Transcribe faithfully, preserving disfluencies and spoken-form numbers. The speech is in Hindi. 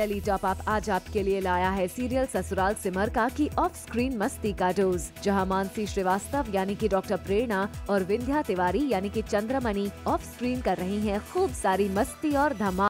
टेली टॉप आज आपके लिए लाया है सीरियल ससुराल सिमर का की ऑफ स्क्रीन मस्ती का डोज, जहां मानसी श्रीवास्तव यानी कि डॉक्टर प्रेरणा और विंध्या तिवारी यानी कि चंद्रमणि ऑफ स्क्रीन कर रही हैं खूब सारी मस्ती और धमाल।